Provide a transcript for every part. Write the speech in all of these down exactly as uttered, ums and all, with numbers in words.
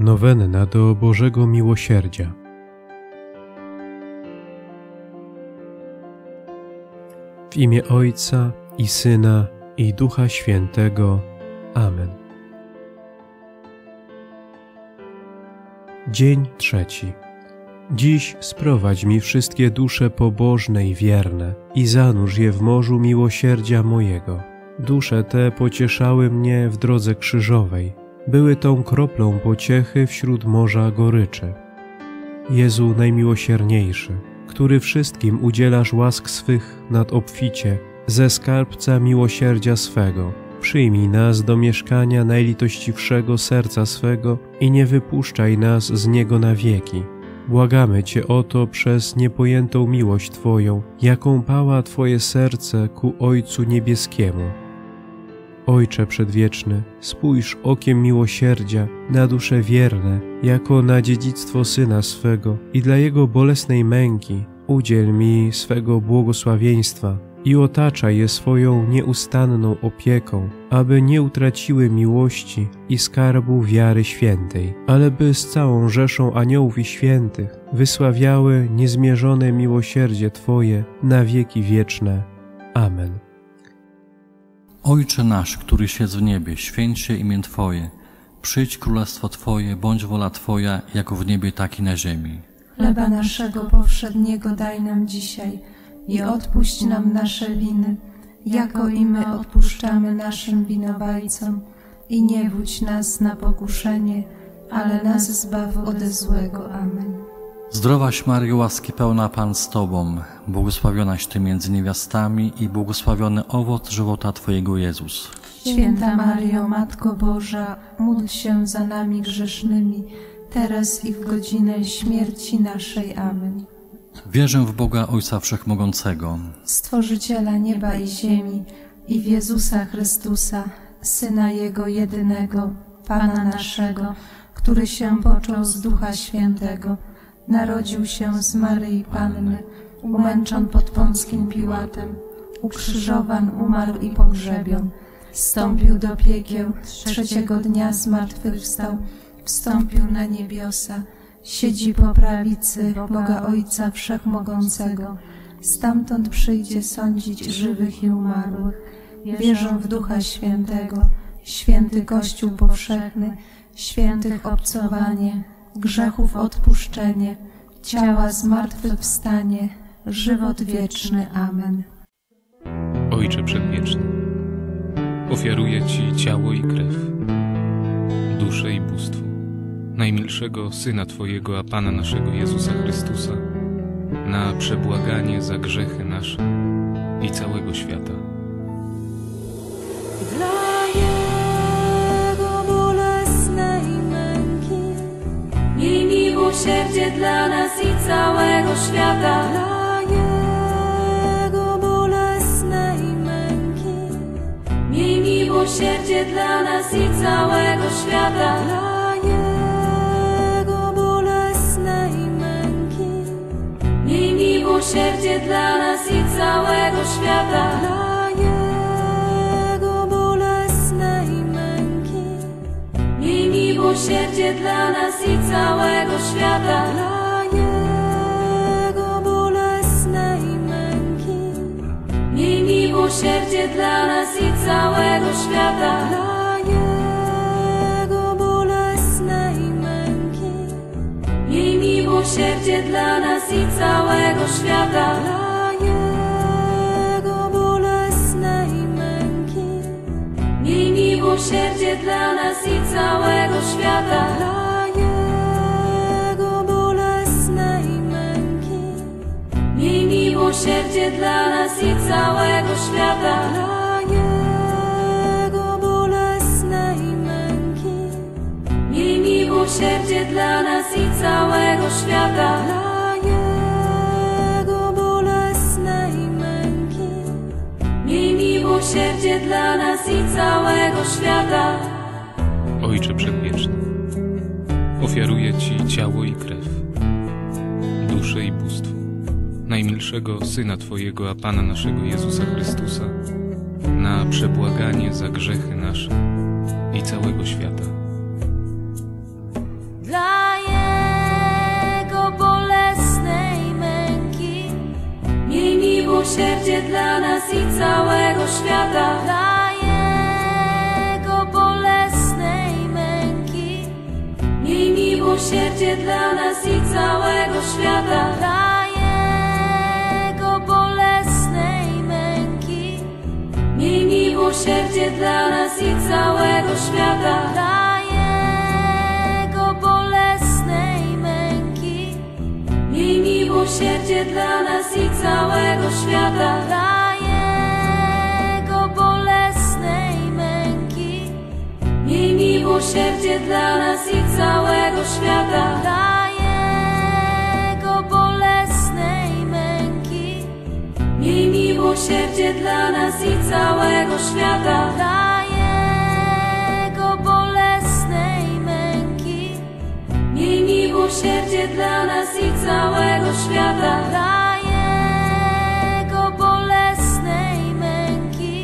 Nowenna do Bożego Miłosierdzia. W imię Ojca i Syna, i Ducha Świętego. Amen. Dzień trzeci. Dziś sprowadź mi wszystkie dusze pobożne i wierne i zanurz je w morzu miłosierdzia mojego. Dusze te pocieszały mnie w drodze krzyżowej. Były tą kroplą pociechy wśród morza goryczy. Jezu Najmiłosierniejszy, który wszystkim udzielasz łask swych nadobficie, ze skarbca miłosierdzia swego, przyjmij nas do mieszkania najlitościwszego serca swego i nie wypuszczaj nas z niego na wieki. Błagamy Cię o to przez niepojętą miłość Twoją, jaką pała Twoje serce ku Ojcu Niebieskiemu. Ojcze Przedwieczny, spójrz okiem miłosierdzia na dusze wierne, jako na dziedzictwo Syna swego i dla Jego bolesnej męki udziel mi swego błogosławieństwa i otaczaj je swoją nieustanną opieką, aby nie utraciły miłości i skarbu wiary świętej, ale by z całą rzeszą aniołów i świętych wysławiały niezmierzone miłosierdzie Twoje na wieki wieczne. Amen. Ojcze nasz, któryś jest w niebie, święć się imię Twoje. Przyjdź królestwo Twoje, bądź wola Twoja, jako w niebie, tak i na ziemi. Chleba naszego powszedniego daj nam dzisiaj i odpuść nam nasze winy, jako i my odpuszczamy naszym winowajcom. I nie wódź nas na pokuszenie, ale nas zbaw ode złego. Amen. Zdrowaś Maryjo, łaski pełna, Pan z Tobą, błogosławionaś Ty między niewiastami i błogosławiony owoc żywota Twojego, Jezus. Święta Maryjo, Matko Boża, módl się za nami grzesznymi, teraz i w godzinę śmierci naszej. Amen. Wierzę w Boga Ojca Wszechmogącego, Stworzyciela nieba i ziemi, i w Jezusa Chrystusa, Syna Jego jedynego, Pana naszego, który się począł z Ducha Świętego, narodził się z Maryi Panny, umęczon pod Pąckim Piłatem, ukrzyżowan, umarł i pogrzebion. Wstąpił do piekieł, trzeciego dnia zmartwychwstał, wstąpił na niebiosa, siedzi po prawicy Boga Ojca Wszechmogącego. Stamtąd przyjdzie sądzić żywych i umarłych. Wierzę w Ducha Świętego, święty Kościół powszechny, świętych obcowanie, grzechów odpuszczenie, ciała zmartwychwstanie, żywot wieczny. Amen. Ojcze Przedwieczny, ofiaruję Ci ciało i krew, duszę i bóstwo najmilszego Syna Twojego, a Pana naszego Jezusa Chrystusa, na przebłaganie za grzechy nasze i całego świata. Dla Jego bolesnej męki i miłosierdzie dla nas i całego świata. Dla Jego bolesnej męki i miłosierdzie dla nas i całego świata. Miłosierdzie dla nas i całego świata. Dla Jego bolesnej męki i miłosierdzie dla nas i całego świata. Dla Jego bolesnej męki i miłosierdzie dla nas i całego świata. Dla Jego bolesnej męki i miłosierdzie dla nas i całego świata. Dla Jego bolesnej męki i miłosierdzie dla nas i całego świata. Dla Jego bolesnej męki i miłosierdzie dla nas i całego świata. Dla Jego bolesnej męki i miłosierdzie dla nas i całego świata. Miłosierdzie dla nas i całego świata. Ojcze Przedwieczny, ofiaruję Ci ciało i krew, duszę i bóstwo najmilszego Syna Twojego, a Pana naszego Jezusa Chrystusa, na przebłaganie za grzechy nasze i całego świata. miłosierdzie dla nas i całego świata, dla Jego bolesnej męki. Miej miłosierdzie dla nas i całego świata, dla Jego bolesnej męki. Miej miłosierdzie dla nas i całego świata, dla Jego bolesnej męki. Miej miłosierdzie dla nas i całego świata, dla Jego bolesnej męki. Miej miłosierdzie dla nas i całego świata, dla Jego bolesnej męki. Miej miłosierdzie dla nas i całego świata, dla Jego bolesnej męki. Miej miłosierdzie dla nas i całego świata, dla Jego bolesnej męki.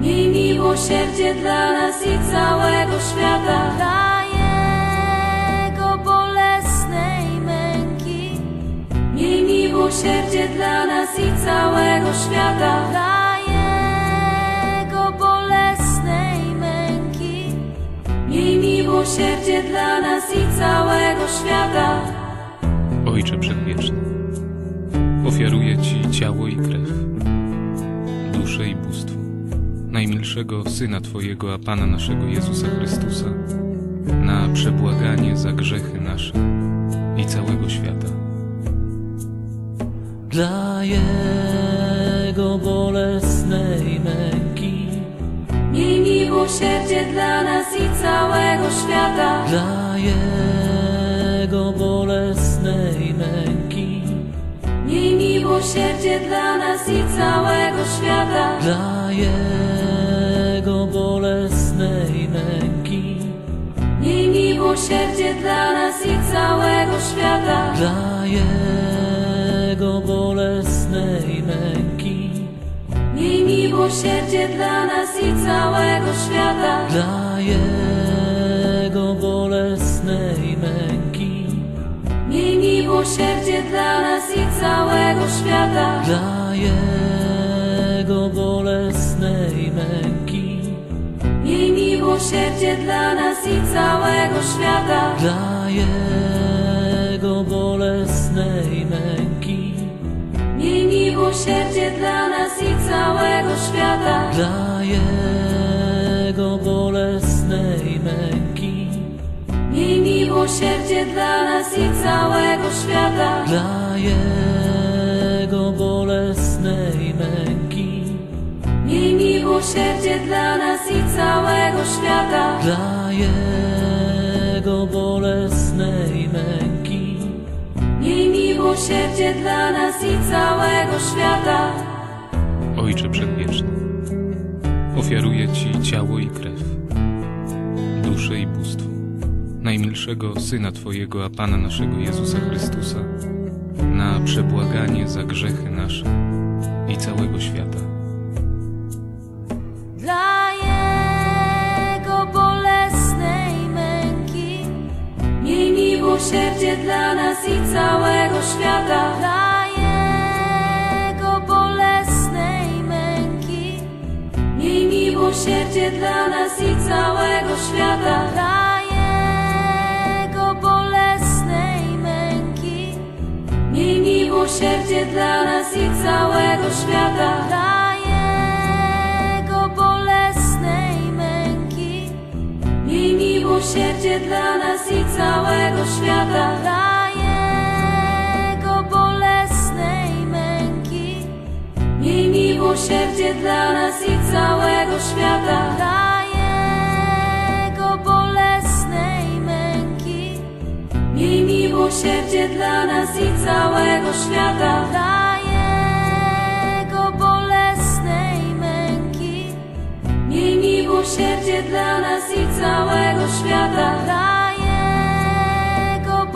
Miej miłosierdzie dla nas i całego świata, dla Jego bolesnej męki. Miej miłosierdzie dla nas i całego świata, dla Jego bolesnej męki. Miej miłosierdzie dla nas i całego świata. Ojcze Przedwieczny, ofiaruję Ci ciało i krew, duszę i bóstwo najmilszego Syna Twojego, a Pana naszego Jezusa Chrystusa, na przebłaganie za grzechy nasze i całego świata. Dla Jego bolesnej męki miej miłosierdzie dla nas i całego świata, dla Jego bolesnej męki miej miłosierdzie dla nas i całego świata, dla Jego bolesnej męki miej miłosierdzie dla nas i całego świata, dla Jego bolesnej męki miej miłosierdzie dla nas i całego świata, dla Jego bolesnej męki miej miłosierdzie dla nas i całego świata, dla Jego bolesnej męki miej miłosierdzie dla nas i całego świata, dla Jego bolesnej męki miej miłosierdzie dla nas i całego świata, dla Jego bolesnej męki miej miłosierdzie dla nas i całego świata, dla Jego bolesnej męki miej miłosierdzie dla nas i całego świata, dla Jego bolesnej męki miej miłosierdzie dla nas i całego świata. Ojcze Przedwieczny, ofiaruję Ci ciało i krew, duszę i bóstwo najmilszego Syna Twojego, a Pana naszego Jezusa Chrystusa, na przebłaganie za grzechy nasze i całego świata. Dla Jego bolesnej męki miej miłosierdzie dla nas i całego świata, dla Jego bolesnej męki miej miłosierdzie dla nas i całego świata, dla Jego bolesnej męki miej miłosierdzie dla nas i całego świata, dla Jego bolesnej męki miej miłosierdzie dla nas i całego świata, dla Jego bolesnej męki miej miłosierdzie dla nas i całego świata, dla Jego bolesnej męki miej miłosierdzie dla nas i całego świata, dla Jego bolesnej męki miej miłosierdzie dla nas i całego świata, dla Jego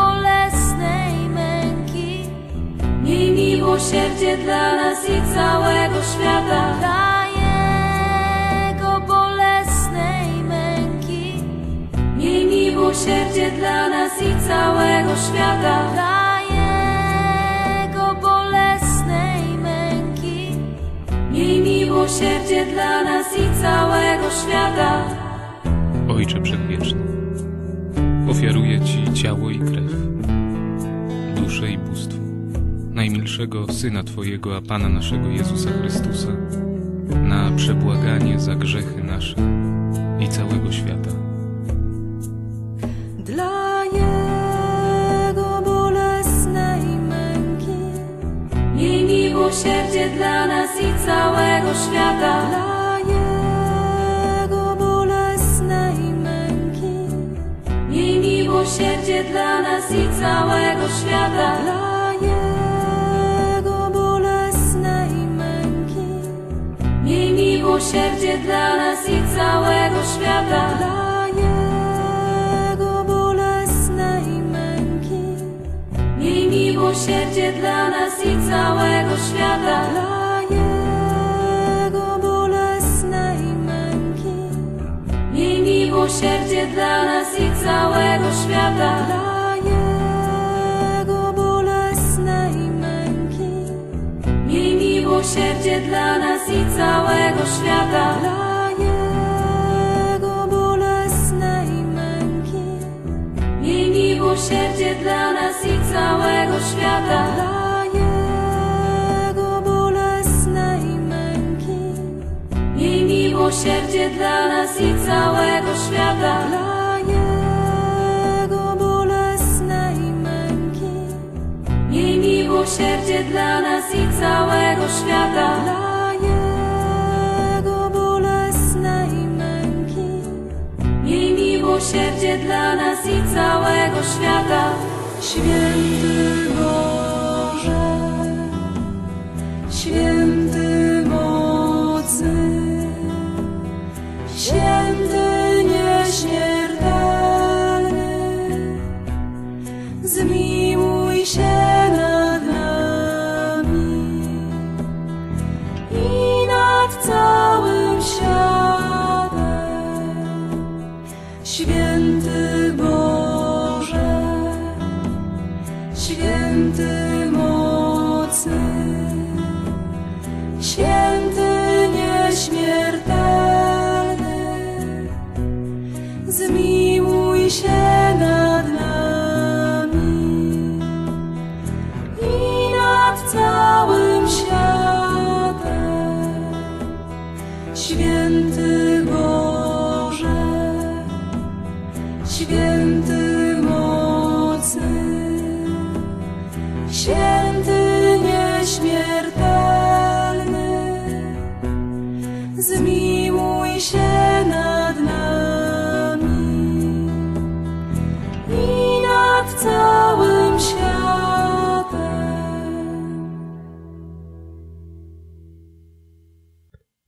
bolesnej męki miej miłosierdzie dla nas i całego świata, dla Jego bolesnej męki miej miłosierdzie dla nas i całego świata, dla Jego bolesnej męki dla nas i całego świata. Ojcze Przedwieczny, ofiaruję Ci ciało i krew, duszę i bóstwo najmilszego Syna Twojego, a Pana naszego Jezusa Chrystusa, na przebłaganie za grzechy nasze i całego świata. Dla Jego bolesnej męki miej miłosierdzie dla nas i całego świata. Dla Jego bolesnej męki miej miłosierdzie dla nas i całego świata. Dla Jego bolesnej męki miej miłosierdzie dla nas i całego świata. Dla Jego bolesnej męki miej miłosierdzie dla nas i całego świata. Dla Jego bolesnej męki miej miłosierdzie dla nas i całego świata. Dla Jego bolesnej męki miej miłosierdzie dla nas i całego świata. Dla Jego bolesnej męki miej miłosierdzie dla nas i całego świata. Dla Jego bolesnej męki miej miłosierdzie dla nas i całego świata. Dla Jego bolesnej męki miej miłosierdzie dla nas i całego świata. Miej miłosierdzie dla nas i całego świata. Święty Boże, święty mocny, święty nieśmiertelny, zmiłuj się nad nami i nad całym światem. Święty Boże, święty mocny, święty nieśmiertelny, zmiłuj się nad nami i nad całym światem. Święty Boże, święty mocny, święty nieśmiertelny, zmiłuj się nad nami i nad całym światem.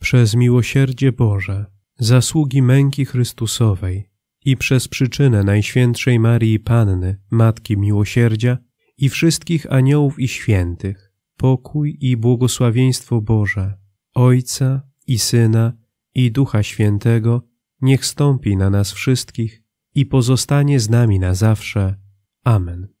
Przez miłosierdzie Boże, zasługi męki Chrystusowej i przez przyczynę Najświętszej Maryi Panny, Matki Miłosierdzia i wszystkich aniołów i świętych, pokój i błogosławieństwo Boże, Ojca i Syna i Ducha Świętego, niech stąpi na nas wszystkich i pozostanie z nami na zawsze. Amen.